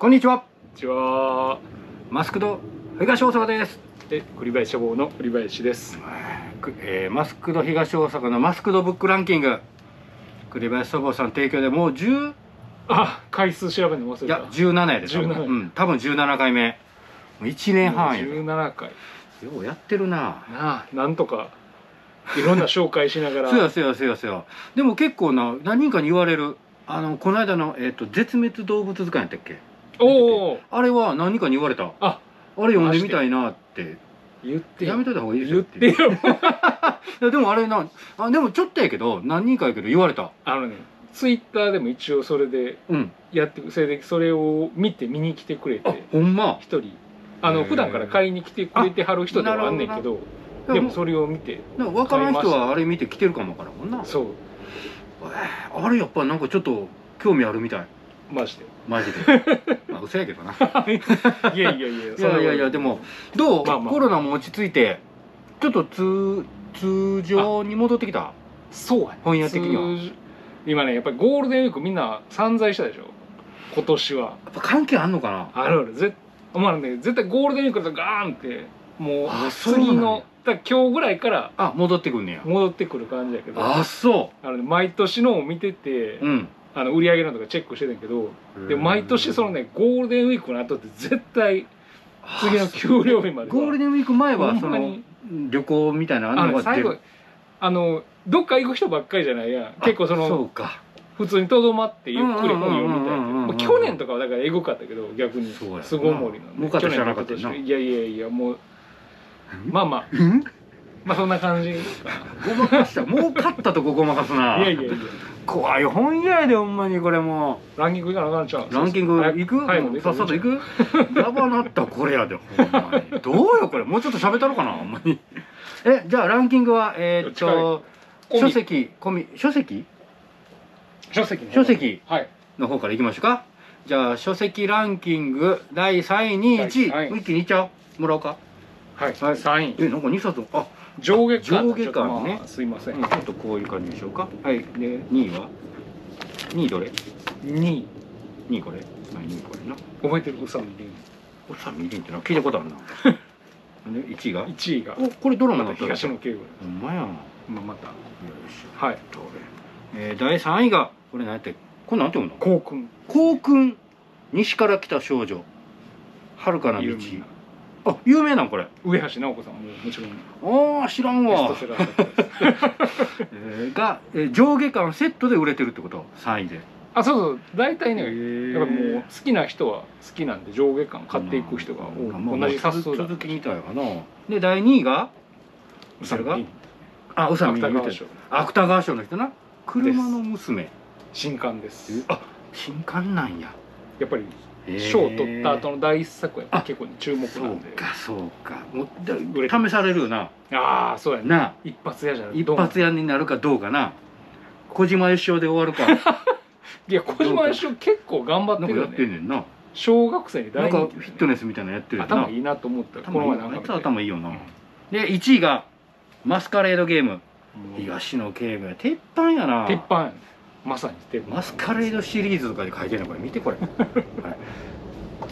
こんにちは。こんにちは。マスクド東大阪です。栗林書房の栗林です。マスクド東大阪のマスクドブックランキング。栗林書房さん提供でもう10、あ、回数調べるの忘れた。いや、17やで。17、うん、多分17回目。1年半や。17回。ようやってるな。なあ、なんとか。いろんな紹介しながら。そうや。でも結構な、何人かに言われる。この間の、絶滅動物図鑑やったっけ。おお。あれは何人かに言われた。あ、あれ読んでみたいなって。言って。やめといた方がいいですよって。言ってよ。でもあれな、あ、でもちょっとやけど、何人かやけど言われた。ね。ツイッターでも一応それで。やって、それで、それを見て、見に来てくれて。ほんま。一人。普段から買いに来てくれてはる人ではあんねんけど。でもそれを見て分からん人はあれ見て来てるかもからもんな。そう、あれやっぱなんかちょっと興味あるみたい。マジでまあ嘘やけどな。いやでもどう、コロナも落ち着いてちょっと通常に戻ってきた。そうやね。本屋的には今ね、やっぱりゴールデンウィークみんな散財したでしょ今年は。やっぱ関係あんのかな。ある絶対ゴールデンウィークだとガーンってもう次の今日ぐらいから戻ってくんねや。戻ってくる感じやけど。あ、そう。毎年のを見てて、売り上げのとかチェックしてたけど、で毎年そのね、ゴールデンウィークの後って絶対次の給料日まで。ゴールデンウィーク前はその旅行みたいなのが出る。どっか行く人ばっかりじゃないや。結構その普通にとどまってゆっくり本読みたい。去年とかはだからエグかったけど、逆に巣ごもりの去年のことでしょ。いやもうまあそんな感じかな。ごまかした。もう勝ったとこごまかすな。いや怖い本屋でほんまに。これもうランキングじゃなくなっちゃう。ランキング行く、もうさっさと行く。やばなったこれやでほんまに。どうよこれ。もうちょっと喋ったのかなほんまに。じゃあランキングは書籍込み、書籍の方からいきましょうか。じゃあ書籍ランキング第3位に1位一気にいっちゃもらおうか。はい、3位。なんか2冊、あ、上下巻ね。すいません。ちょっとこういう感じでしょうか。はい。で、2位は2位どれ ?2位。2位これ ?2位これな。覚えてる？宇佐美凛。宇佐美凛って聞いたことあるな。1位が?1位が。お、これドラマだった。東野圭吾。ほんまやん。また。よし。はい。第3位が、これ何やって、これ何て読むの？校訓。西から来た少女。遥かな道。あ、有名なんこれ。上橋直子さんももちろん。ああ、知らんわ。が上下巻セットで売れてるってこと。3位で。あ、そう。大体ね、やっぱもう好きな人は好きなんで上下巻買っていく人が多い。同じ冊数だ。続きみたいかな。で第2位が。それが。あ、宇佐美竜太。芥川賞の人な。車の娘。新刊です。あ、新刊なんや。やっぱり。賞を取った後の第一作は結構注目なんで。そうか。試されるよな。ああ、そうやな。一発屋じゃない。一発屋になるかどうかな。小島よしおで終わるか。いや、小島よしお結構頑張ってるよね。なんかやってんねんな。小学生に大人気。フィットネスみたいなのやってるよな。頭いいなと思った。この前なんか。頭いいよな。で、1位がマスカレードゲーム。東野圭吾や。鉄板やな。鉄板。まさにマスカレードシリーズとかで書いてるの。これ見てこれ。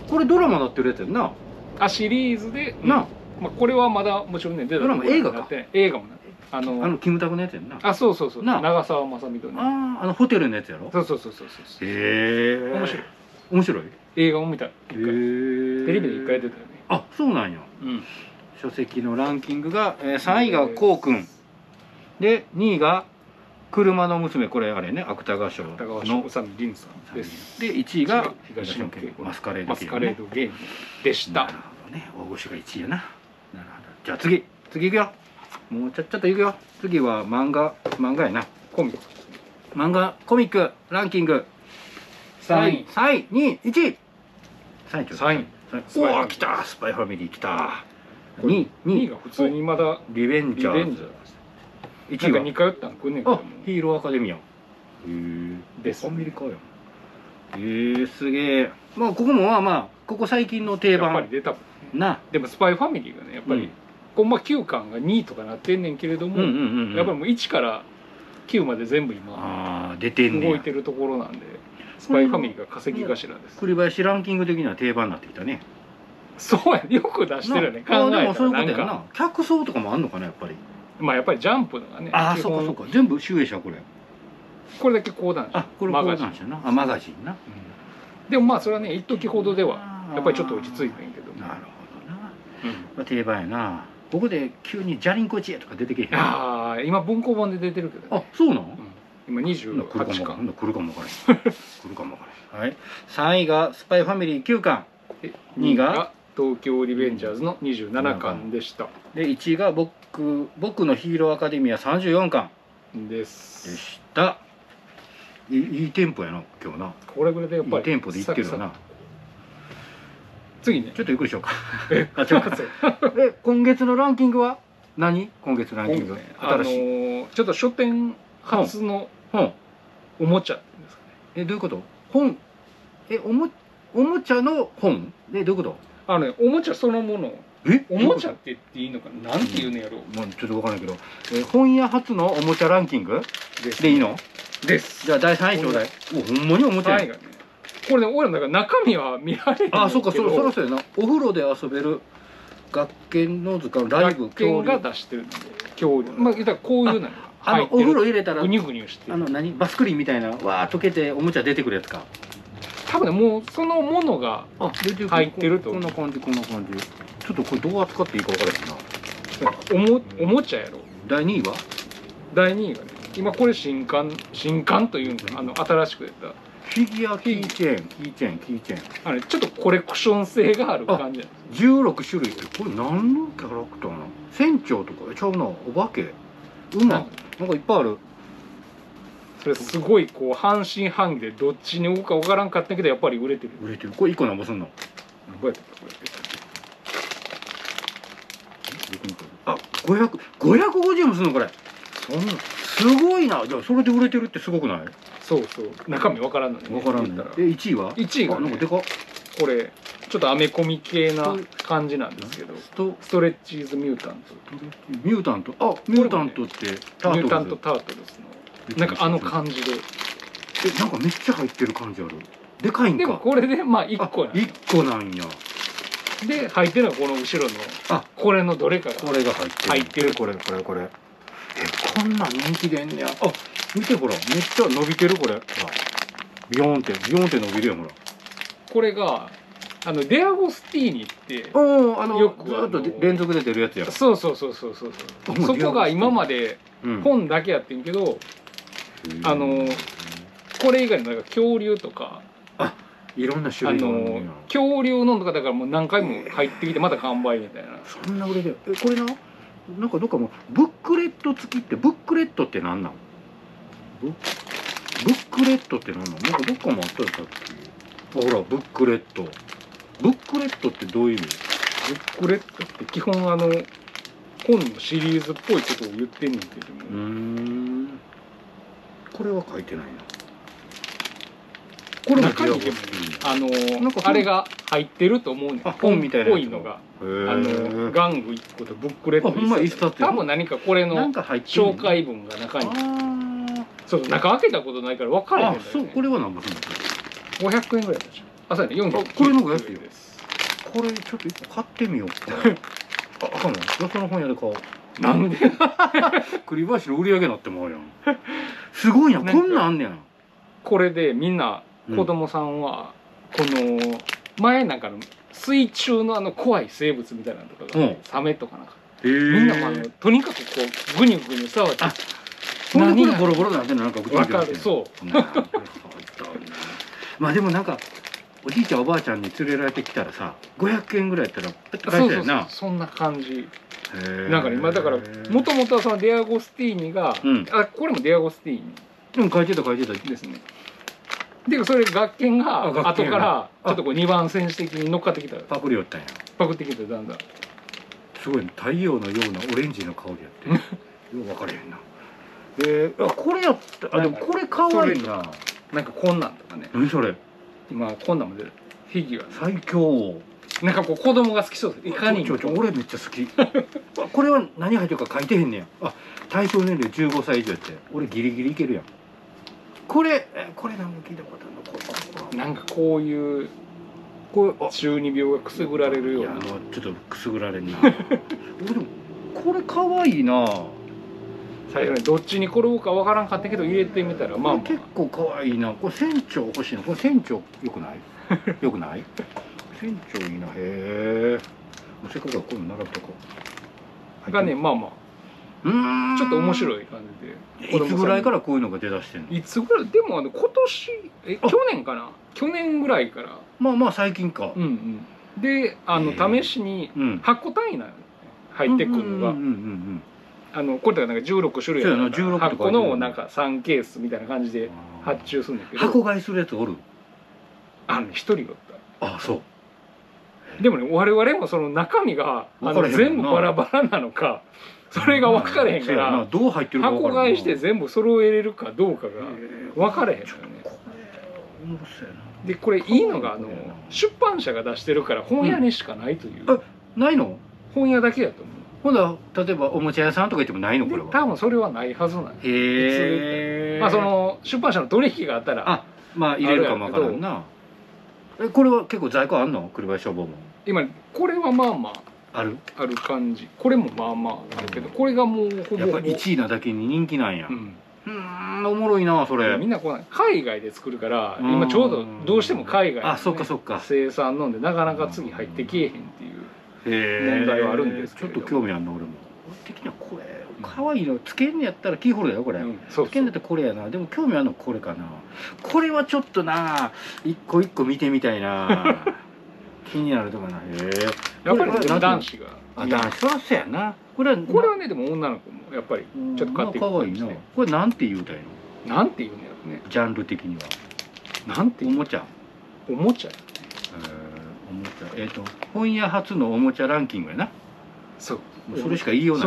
これドラマなってるやつやんな。あ、シリーズでな。まあこれはまだもちろんね、ドラマ映画か。映画もな。キムタクのやつやんな。あ、そう。長澤まさみとね。ああ、ホテルのやつやろ。そう。へえ。面白い。映画を見た。へえ。テレビで一回出たよね。あ、そうなんや。書籍のランキングが3位がこうくんで、2位が車の娘、これあれね、芥川賞の宇佐美凛さんです。で、1位が東野圭吾マスカレードゲームでした。なるほどね、大御所が1位やな。なるほど。じゃあ次いくよ。もうちょっといくよ。次は漫画やな。コミックランキング3位、2位、1位。3位。おお、来た。スパイファミリー来た。2位が普通にまだリベンジャー。1位が2回打ったんくんねんけども。ヒーローアカデミア。へえ。です。アメリカやん。へえ、すげえ。まあここもここ最近の定番。やっぱり出たもんな。でもスパイファミリーがね、やっぱり9巻が2とかなってんねんけれども、やっぱりもう1から9まで全部今動いてるところなんで。スパイファミリーが稼ぎ頭です。栗林ランキング的には定番になってきたね。そうや、よく出してるね。考えたらなんか客層とかもあんのかな、やっぱり。まあやっぱりジャンプがね。ああそうかそうか、全部集英社。これだけ講談社。あ、これ講談社な。あ、マガジンな。でもまあそれはね、一時ほどではやっぱりちょっと落ち着いてんけど。なるほどな。定番やな。ここで急に「じゃりんこ知恵」とか出てけへん。ああ、今文庫本で出てるけど。あ、そうなの。今28巻。来るかもわからない。来るかもわからない。3位が「スパイファミリー」9巻。2位が東京リベンジャーズの27巻でした。で1位が僕のヒーローアカデミア34巻です。でした。いいテンポやな今日な。これぐらいでやっぱりいいテンポでいってるよな。次ねちょっとゆっくりしようか。あ、ちょっと待って。で今月のランキングは何？今月のランキング新しい。ちょっと書店初のおもちゃですかね。どういうこと？本？おもちゃの本？どういうこと？あのね、おもちゃそのもの。おもちゃって言っていいのかな、なんて言うのやろう。まあちょっとわからないけど、本屋初のおもちゃランキングでいいの？です。じゃあ第3位ちょうだい。お、ほんまにおもちゃ。これね、俺の中身は見られる。あ、そうか、そろそろやな。お風呂で遊べる学研の図鑑ライブ恐竜が出してるんで。恐竜。まあ言ったらこういうの。あのお風呂入れたらグニュグニュして。あの何？バスクリンみたいなわー溶けておもちゃ出てくるやつか。多分ね、もうそのものが入ってると。こんな感じ、こんな感じ。ちょっとこれどう扱っていいか分からへんな。おもちゃやろ。第2位は？第2位がね、今これ新刊というんですか、新しく出たフィギュアキーチェーン。あれちょっとコレクション性がある感じ。16種類ってこれ何のキャラクターなの？船長とかちゃうな、お化け、馬、なんかいっぱいある。それすごいこう半信半疑でどっちに置くか分からんかったけどやっぱり売れてる。これ1個なんぼすんの？あ、550円もすんのこれ。そんなすごいな。じゃあそれで売れてるってすごくない？そうそう、中身分からんのね。分からんね。1位は？1位がなんかでかっ。これちょっとアメコミ系な感じなんですけど、ストレッチーズミュータント。ミュータント、あ、ミュータントってミュータントタートルズのなんかあの感じで、なんかめっちゃ入ってる感じある。でかいんか。でもこれでまあ1個や。1個なんや。で入ってるのはこの後ろの、あ、これのどれかが。これが入ってる。これ。こんなん人気でんねや。あ、見てほら、めっちゃ伸びてるこれ。ビヨーンって伸びるよほら。これがデアゴスティーニって、よくずっと連続で出るやつや。そう。そこが今まで本だけやってんけど。これ以外のなんか恐竜とか、あ、いろんな種類の恐竜のとかだからもう何回も入ってきてまた完売みたいな。そんな売れてる。これなんかどっかもブックレット付きって、ブックレットって何なの？ブックレットって何なの？なんかどっかもあったよさっき。あ、ほらブックレット。ブックレットってどういう意味？ブックレットって基本本のシリーズっぽいことを言ってんねんけども。これは書いてないな。これ中にあれが入ってると思うね。本みたいな。多いのが玩具1個とブックレット1冊。多分何かこれの紹介文が中に。そう、中開けたことないから分からへんね。そう、これは何だっけ？500円ぐらいだじゃん。あ、そうやね。400円。これの500円です。これちょっと1個買ってみようか。あ、あかんわ。よその本屋で買おう。なんで？栗林の売り上げなってもあるやん。すごいな、こんなんあんねや。これでみんな子供さんはこの前なんかの水中の怖い生物みたいなのとかがサメとかなんかみんなとにかくこうグニュグニュ触って、そんでこれボロボロなんてなんかグニュグニュしてる。そう。まあでもなんかおじいちゃんおばあちゃんに連れられてきたらさ、500円ぐらいやったら買えたよな。そんな感じ。なんかね、今だからもともとはそのデアゴスティーニが、あ、これもデアゴスティーニ、書いてたですね。でそれ学研が後からちょっとこう2番選手的に乗っかってきた。パクリよったんや。パクってきた。だんだんすごい太陽のようなオレンジの香りやってよう分かれへんな。あ、これやった。あ、でもこれかわいいな。なんかこんなんとかね。何それ？今こんなんも出る。フィギュア最強。なんかこう子供が好きそうです。いかにも。俺めっちゃ好き。これは何入ってるか書いてへんねや。あ、対象年齢15歳以上やって。俺ギリギリいけるやん。これなんか聞いたことあるの。こなんかこういう中二病がくすぐられるような、ちょっとくすぐられるな。でもこれかわいいな。最後にどっちに転ぶかわからんかったけど入れてみたら、まあ結構かわいいな。これ船長欲しいな。これ船長よくない？よくない？船長いいな。へえ。せっかくはこういうの習っとこう。がね、まあまあ。ちょっと面白い感じで。いつぐらいからこういうのが出だしてんの？いつぐらい？でも今年、去年かな？去年ぐらいから。まあまあ最近か。うんうん。で、試しに箱単位なの入ってくるのが。これだから16種類やな。16個のなんか3ケースみたいな感じで発注するんだけど。箱買いするやつおる？一人だった。あ、そう。でもね、我々もその中身が全部バラバラなのかそれが分かれへんから、箱買いして全部揃えれるかどうかが分かれへんのよね。でこれいいのが出版社が出してるから本屋にしかないという。ないの？本屋だけやと思う。ほんだら例えばおもちゃ屋さんとか行ってもないの？これは多分それはないはずなんで、まあその出版社の取引があったらまあ入れるかも分からんな。これは結構在庫あんの？栗林消防も今これはまあまあある感じ。これもまあまああるけど、これがもうほぼやっぱ1位なだけに人気なんや。おもろいな。それみんなこう海外で作るから、今ちょうどどうしても海外の生産なんでなかなか次入ってけえへんっていう問題はあるんですけど、ちょっと興味あんの俺も。的にはこれかわいいのつけんやったらキーホルダーよこれ。つけんだったらこれやな。でも興味あるのこれかな。これはちょっとな、一個一個見てみたいな。気になるとかな。やっぱり男子が。男子はそうやな。これはね、でも女の子もやっぱりちょっと買ってきたんですね。これなんて言うたんやろ。なんて言うんやろね。ジャンル的には。なんておもちゃ。おもちゃ。おもちゃ。本屋初のおもちゃランキングやな。そう。それしか言いようが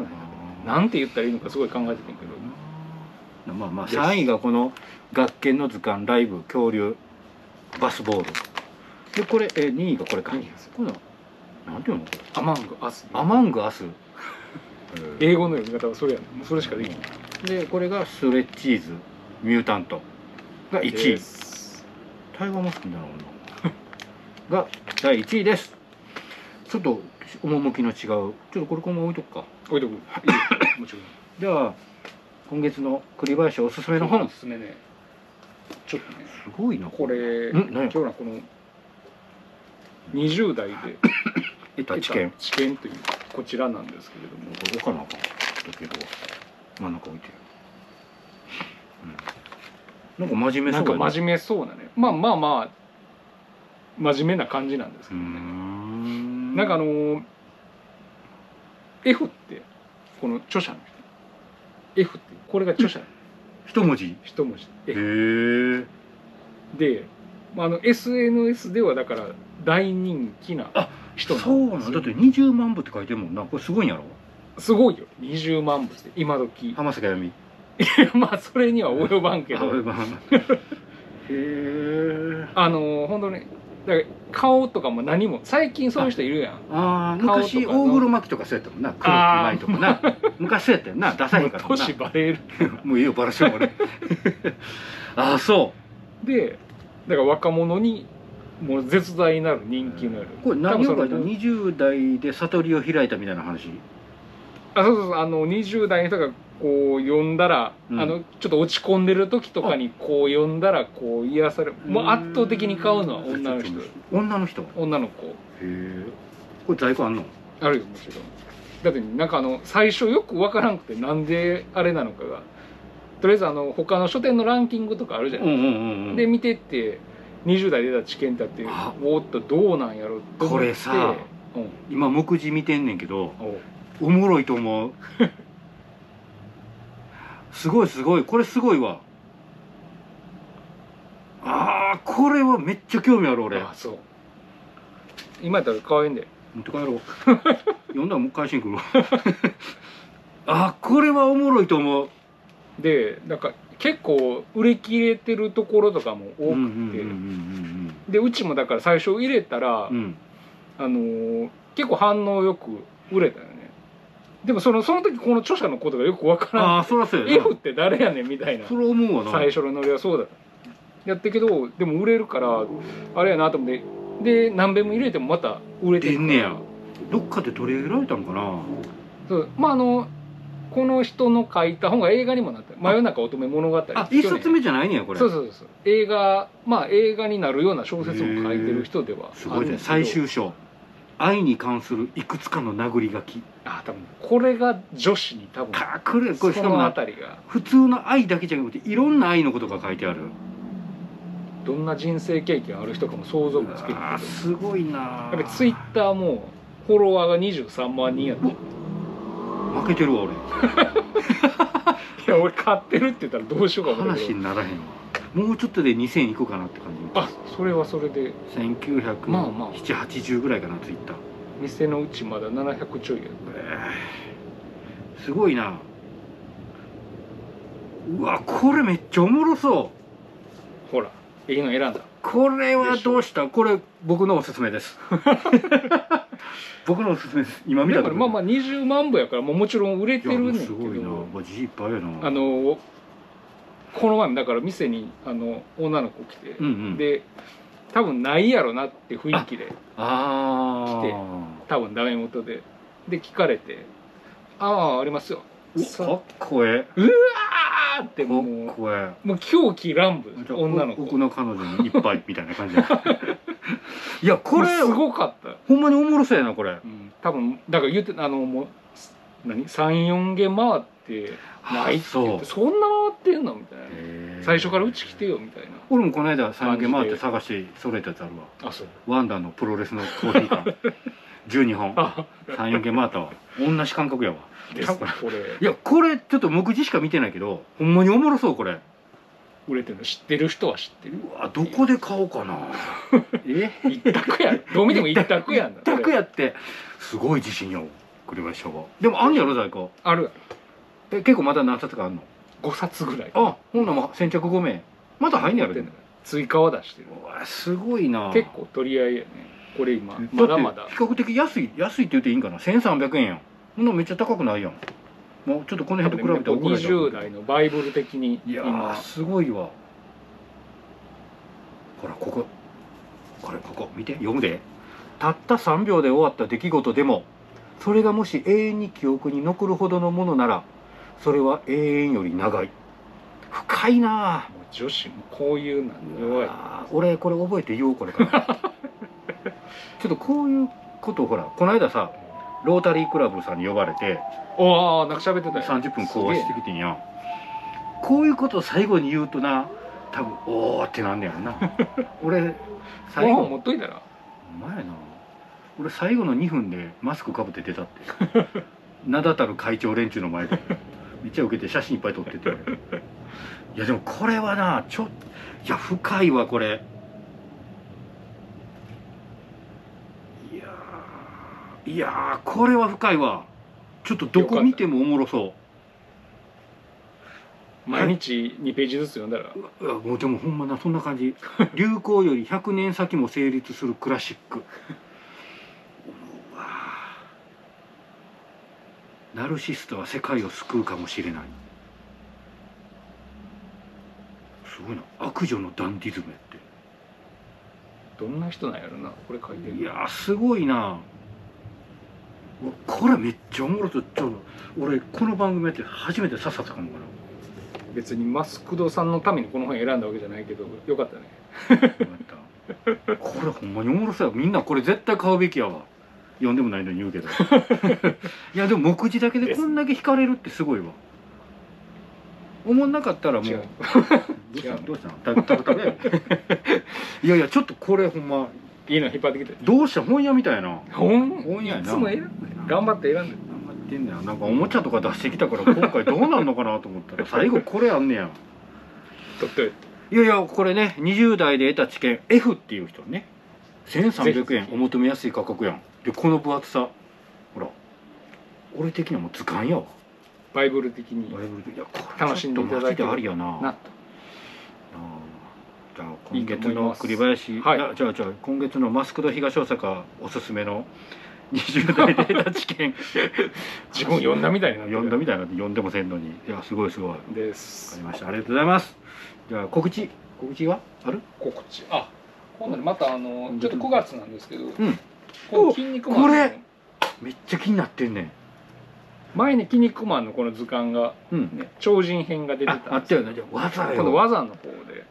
ない。なんて言ったらいいのかすごい考えてるけど。まあまあ3位がこの学研の図鑑ライブ恐竜バスボール。でこれ2位がこれか。これなんていうの？アマングアス。アマングアス。英語の読み方はそれやね。それしかできない。でこれがスレッチーズミュータントが1位。タイガーマスクになるのが第1位です。ちょっと趣の違う。ちょっとこれこのまま置いとくか。置いとく。もちろん。じゃあ今月の栗林おすすめの本。おすすめね。ちょっとね。すごいなこれ。今日はこの20代で得た知見というこちらなんですけれども。どこかな。だけど真ん中置いてる。なんか真面目そうだね。なんか真面目そうだね。まあまあまあ真面目な感じなんですけどね。なんかF ってこの著者の人 F ってこれが著者一文字一文字 F で、SNS ではだから大人気な人なんですよ。そうなんだ。って20万部って書いてるもんな。これすごいんやろ。すごいよ。20万部って今時浜崎あゆみ。いやまあそれには及ばんけど。及ばん。へえ。本当ね。だから顔とかも何も最近そういう人いるやん。ああ昔大黒摩季とかそうやったもんな。黒木舞とかな。昔そうやったよな。ダサいからな。年バレる。もういいよバラしよう俺。ああそうで、だから若者にもう絶大なる人気のある。これ何を書いたの？20代で悟りを開いたみたいな話。あそうそうそう、20代の人がこう読んだら、ちょっと落ち込んでる時とかにこう読んだらこう癒される。もう圧倒的に買うのは女の人。女の人。女の子。へえ。これ在庫あんの？あるよもちろん。だってなんか最初よくわからんくてなんであれなのかが、とりあえず他の書店のランキングとかあるじゃないですか。で見てって20代出た知見だっておっとどうなんやろって思って。これさ、今目次見てんねんけど、おもろいと思う。すごいすごい、これすごいわ。ああこれはめっちゃ興味ある俺。あそう。今やったら可愛いんで。持って帰ろう。読んだらもう返しに来るわ。ああこれはおもろいと思う。でなんか結構売れ切れてるところとかも多くて、でうちもだから最初入れたら、結構反応よく売れたよね。でもその時この著者のことがよくわからん。ああそらそうやな。 F って誰やねんみたいな。それ思うわな。最初のノリはそうだった。やってけど、でも売れるからあれやなと思ってで何べんも入れてもまた売れてるから。出んねや。どっかで取り上げられたんかな。そうまあこの人の書いた本が映画にもなった。真夜中乙女物語。あ、一冊目じゃないねやこれ。そうそうそう。映画まあ映画になるような小説も書いてる人ではあるんですけど。すごいね。最終章。愛に関するいくつかの殴り書き。あ、多分これが女子に多分。かくる。これしかもあたりが普通の愛だけじゃなくていろんな愛のことが書いてある。どんな人生経験ある人かも想像もつける。あ、すごいな。やっぱツイッターもフォロワーが23万人やった。負けてるわ俺。いや俺買ってるって言ったらどうしようかも。話にならへんわ。もうちょっとで2000いくかなって感じ。あ、それはそれで197080ぐらいかなツイッター。店のうちまだ700ちょいやった。すごいな。うわ、これめっちゃおもろそう。ほらいいの選んだ。これはどうした。これ僕のおすすめです。僕のおすすめです。今見たからまあまあ20万部やからもちろん売れてるんですけど。すごいな。マジいっぱいやな。この前もだから店に女の子来て、うん、うん、で多分ないやろなって雰囲気で来て、多分ダメ元でで聞かれて「ああありますよ」かっこええ。うわーってもう狂気乱舞。女の子僕の彼女にいっぱいみたいな感じ。いやこれすごかった。ほんまにおもろそうやなこれ。多分だから言ってもう何3、4軒回ってないって言ってそんな回ってんのみたいな。最初からうち来てよみたいな。俺もこの間3、4軒回って探し揃えたやつあるわ。あ、そう。ワンダーのプロレスのコーヒー缶12本3、4軒回ったわ。同じ感覚やわ。いやこれちょっと目次しか見てないけどほんまにおもろそう。これ売れてるの知ってる人は知ってる。うわ、どこで買おうかな。え、一択や。どう見ても一択やん。一択やってすごい自信よ栗林翔吾。でもあんやろ在庫。ある。結構まだ何冊かあんの。5冊ぐらい。あ、ほんなら先着5名まだ入んやろ。追加は出してる。うわ、すごいな。結構取り合いやねこれ今。まだまだ比較的安いって言っていいんかな。1300円やん。このめっちゃ高くないやん。もうちょっとこの辺と比べて20代のバイブル的に。いやすごいわ。ほらこここれここ見て読むで。たった3秒で終わった出来事でもそれがもし永遠に記憶に残るほどのものならそれは永遠より長い。深いな。もう女子もこういうなんで弱い。俺これ覚えて言おうこれから。ちょっとこういうことをほらこの間さロータリークラブさんに呼ばれて30分講話してきてんや。こういうことを最後に言うとな多分おーってなんねやろな。俺最後持っといたらお前やな。俺最後の2分でマスクかぶって出たって。名だたる会長連中の前でめっちゃウケて写真いっぱい撮ってて。いやでもこれはなちょっといや深いわこれ。いやーこれは深いわ。ちょっとどこ見てもおもろそう。毎日2ページずつ読んだらもうでもほんまなそんな感じ。流行より100年先も成立するクラシック。うわー、ナルシストは世界を救うかもしれない。すごいな。悪女のダンディズムやってどんな人なんやろなこれ書いてる。いやーすごいなこれ。めっちゃおもろそう。ちょっと俺この番組やって初めて刺さったかもかな。別にマスクドさんのためにこの本選んだわけじゃないけどよかったね。よかった。これほんまにおもろそうや。みんなこれ絶対買うべきやわ。読んでもないのに言うけど。いやでも目次だけでこんだけ惹かれるってすごいわ。思んなかったらもうどうしたの食べよ。いやいやちょっとこれほんまいいの引っ張ってきて。どうした本屋みたいな。本屋やな。いつも選んで頑張って選んで頑張ってんだよ。なんかおもちゃとか出してきたから今回どうなんのかなと思ったら最後これあんねや。いやいやこれね20代で得た知見 F っていう人ね1300円お求めやすい価格やん。でこの分厚さほら俺的にはもう図鑑やわ。バイブル的に楽しんでいただいてありやな。今月の栗林、はい、じゃあ今月のマスクド東大阪おすすめの20代で得た知見。自分呼んだみたいな呼んでもせんのに。いやすごいすごいです。わかりました。ありがとうございます。じゃあ告知。告知はある？告知、あ、今度またちょっと9月なんですけど、これめっちゃ気になってんねん。前に「キン肉マン」のこの図鑑が、超人編が出てたんです。あったよね。この技の方で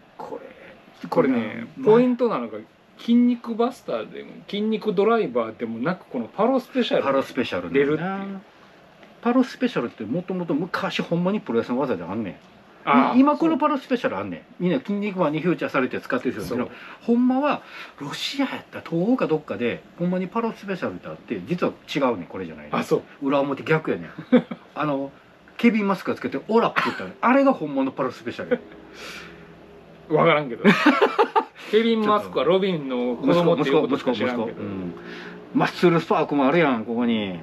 これね、ポイントなのが筋肉バスターでも筋肉ドライバーでもなく、このパロスペシャル出るっていう。パロスペシャルってもともと昔ほんまにプロレスの技であんねん。今このパロスペシャルあんねん。みんな「筋肉マン」にフューチャーされて使ってるんですけど、ほんまはロシアやった東欧かどっかでほんまにパロスペシャルってあって、実は違うねん、これじゃないね。あ、そう裏表逆やねん。ケビン・マスクがつけて「オラ」って言ったら、あれが本物のパロスペシャル。分からんけど、ケビン・マスクはロビンの子供っていうことしか知らんけど、マッスル・スパークもあるやん、ここに。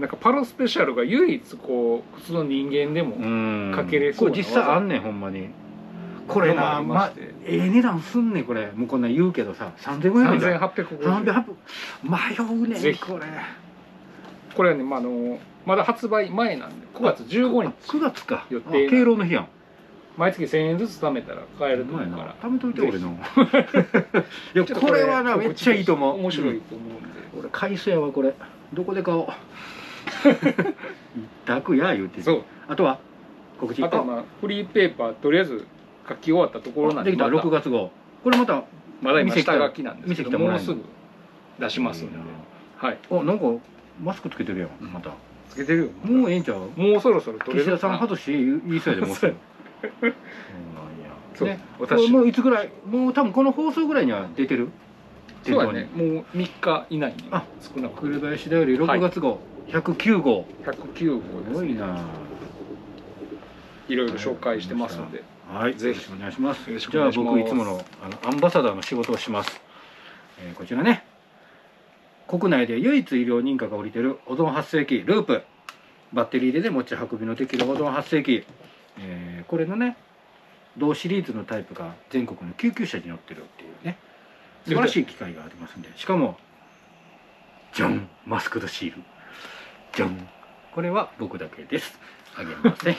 なんかパロスペシャルが唯一こう普通の人間でもかけれそうな、これ実際あんねん、ほんまに。これな、ええ値段すんねんこれ。もうこんなん言うけどさ、3500円、3800円、迷うねんこれ。これはね、まだ発売前なんで、9月15日、9月か、敬老の日やん。毎月1000円ずつ貯めたら買えると思うから、貯めといて俺の。いや、これはなめっちゃいいと思う。面白いと思うんで、俺買いそうやわこれ。どこで買おう。一択や言うて。そう。あとは告知。あとはまあフリーペーパーとりあえず書き終わったところなんで。できた6月号。これまた今下書きなんですけど、もうすぐ出しますので。はい。あ、なんかマスクつけてるやん。またつけてるよ。もうええんちゃう。もうそろそろ取れる。岸田さん外して言いそうやでもうすぐ。そう。私もういつぐらい、もう多分この放送ぐらいには出てる。そうだね、もう3日以内に少なく。紅林だより6月号、109号、109号ですね。いろいろ紹介してますので、はい、ぜひお願いします。じゃあ僕いつものアンバサダーの仕事をします。こちらね、国内で唯一医療認可が下りている保存発生器ループ、バッテリーで持ち運びのできる保存発生器、これのね同シリーズのタイプが全国の救急車に乗ってるっていうね、素晴らしい機会がありますんで。しかもじゃん、マスクとシールじゃん、これは僕だけです、あげません。ち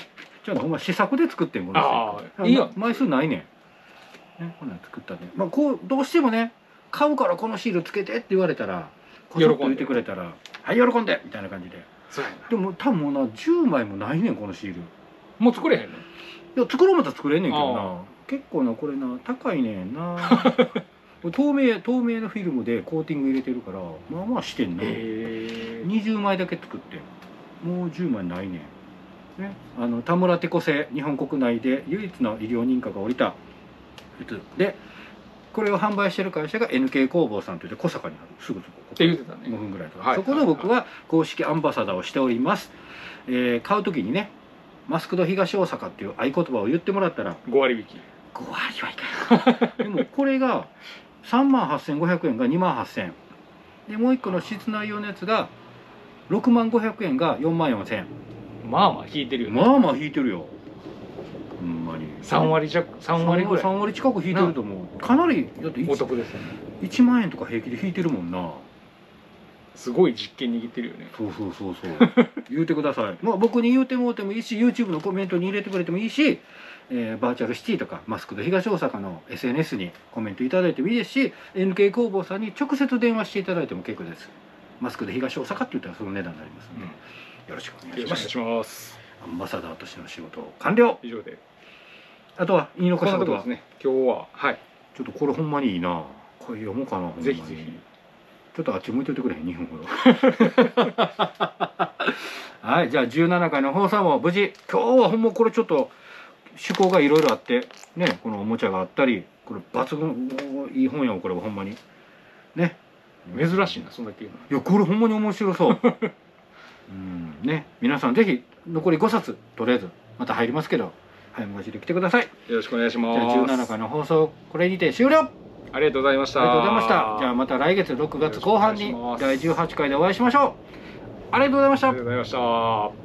ょっとほんま試作で作ってもらっていいよ、枚数ないねんね。こんなん作ったんで、まあこうどうしてもね、買うからこのシールつけてって言われたら、こそっと言ってくれたら、はい、喜んでみたいな感じで。でも多分な10枚もないねんこのシール。もう作れへんの？いや、作ろうまた作れんねんけどな、結構なこれな高いねんな。透明のフィルムでコーティング入れてるから、まあまあしてんな。20枚だけ作って、もう10枚ないねんね。田村テコ製、日本国内で唯一の医療認可が下りたやつで、これを販売してる会社が NK 工房さんといって、小坂にある、すぐそこって言ってたね、5分ぐらいとか、はい、そこの僕は公式アンバサダーをしております。買う時にね、マスクド東大阪っていう合言葉を言ってもらったら5割引き。5割はいかない。でもこれが38,500円が28,000円で、もう一個の室内用のやつが65,500円が44,000円。まあまあ引いてるよね。まあまあ引いてるよ、ほんまに。3割ぐらい、3割近く引いてると思う。かなりだって、お得ですよね。1万円とか平気で引いてるもんな。すごい実験握ってるよね。そう言うてください。まあ僕に言うてもうてもいいし、 YouTube のコメントに入れてくれてもいいし、バーチャルシティとかマスクド東大阪の SNS にコメントいただいてもいいですし、 NK 工房さんに直接電話していただいても結構です。マスクド東大阪って言ったらその値段になりますので、よろしくお願いします。アンバサダーとしての仕事完了。以上で、あとは言い残したことは、今日ははい、ちょっとこれほんまにいいな、これ読もうかな。ぜひぜひちょっとあっち向いておいてくれへん、2分ほど。はい、じゃあ17回の放送も無事。今日はほんまこれちょっと趣向がいろいろあってね、このおもちゃがあったり、これ抜群いい本やわこれは、ほんまにね。珍しいな、そんだけ言うの。いや、これほんまに面白そう。ね、皆さんぜひ残り5冊とりあえずまた入りますけど、早めがちで来てください。よろしくお願いします。じゃあ17回の放送これにて終了。ありがとうございました。じゃあまた来月6月後半に第18回でお会いしましょう。ありがとうございました。